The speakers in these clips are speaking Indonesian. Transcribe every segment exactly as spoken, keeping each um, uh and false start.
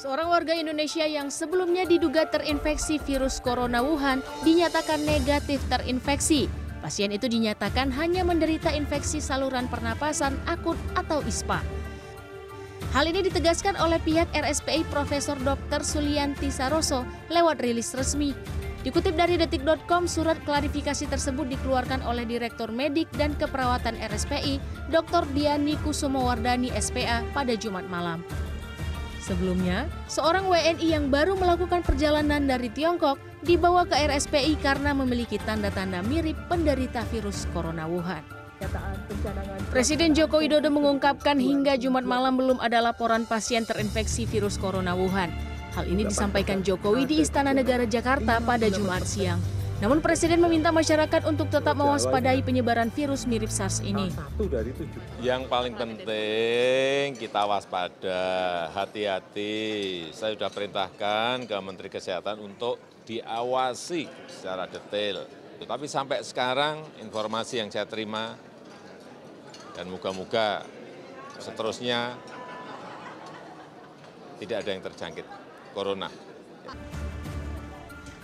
Seorang warga Indonesia yang sebelumnya diduga terinfeksi virus corona Wuhan dinyatakan negatif terinfeksi. Pasien itu dinyatakan hanya menderita infeksi saluran pernapasan akut atau I S P A. Hal ini ditegaskan oleh pihak R S P I Profesor Doktor Sulianti Saroso lewat rilis resmi. Dikutip dari detik titik com, surat klarifikasi tersebut dikeluarkan oleh Direktur Medik dan Keperawatan R S P I, Doktor Diani Kusumowardani S P A pada Jumat malam. Sebelumnya, seorang W N I yang baru melakukan perjalanan dari Tiongkok dibawa ke R S P I karena memiliki tanda-tanda mirip penderita virus corona Wuhan. Presiden Joko Widodo mengungkapkan hingga Jumat malam belum ada laporan pasien terinfeksi virus corona Wuhan. Hal ini disampaikan Jokowi di Istana Negara Jakarta pada Jumat siang. Namun Presiden meminta masyarakat untuk tetap mewaspadai penyebaran virus mirip SARS ini. Yang paling penting kita waspada, hati-hati. Saya sudah perintahkan ke Menteri Kesehatan untuk diawasi secara detail. Tetapi sampai sekarang informasi yang saya terima, dan moga-moga seterusnya tidak ada yang terjangkit corona.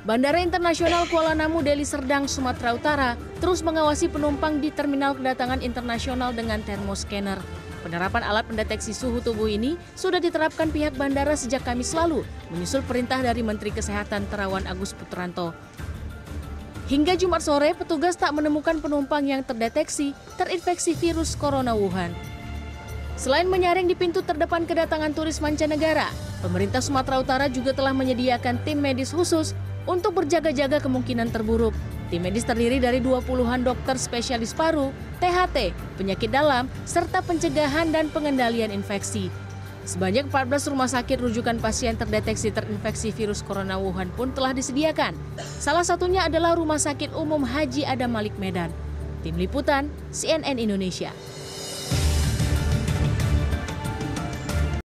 Bandara Internasional Kuala Namu, Deli Serdang, Sumatera Utara terus mengawasi penumpang di terminal kedatangan internasional dengan termoscanner. Penerapan alat pendeteksi suhu tubuh ini sudah diterapkan pihak bandara sejak Kamis lalu, menyusul perintah dari Menteri Kesehatan Terawan Agus Putranto. Hingga Jumat sore, petugas tak menemukan penumpang yang terdeteksi terinfeksi virus corona Wuhan. Selain menyaring di pintu terdepan kedatangan turis mancanegara, pemerintah Sumatera Utara juga telah menyediakan tim medis khusus untuk berjaga-jaga kemungkinan terburuk. Tim medis terdiri dari dua puluhan dokter spesialis paru, T H T, penyakit dalam, serta pencegahan dan pengendalian infeksi. Sebanyak empat belas rumah sakit rujukan pasien terdeteksi terinfeksi virus corona Wuhan pun telah disediakan. Salah satunya adalah Rumah Sakit Umum Haji Adam Malik Medan. Tim Liputan, C N N Indonesia.